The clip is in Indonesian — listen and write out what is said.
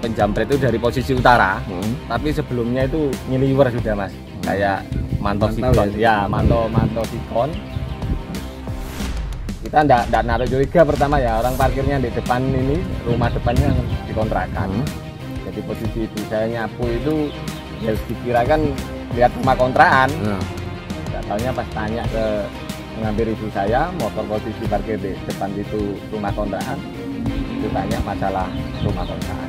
penjamret itu dari posisi utara, tapi sebelumnya itu nyeliwer sudah mas, kayak mantau sikon, ya mantau sikon. Kita ndak naruh curiga pertama ya, orang parkirnya di depan ini, rumah depannya dikontrakan. Jadi posisi itu saya nyapu itu ya dikirakan lihat rumah kontrakan. Nggak taunya pas tanya ke pengambil review saya, motor posisi parkir di depan itu rumah kontrakan. Itu tanya masalah rumah kontrakan.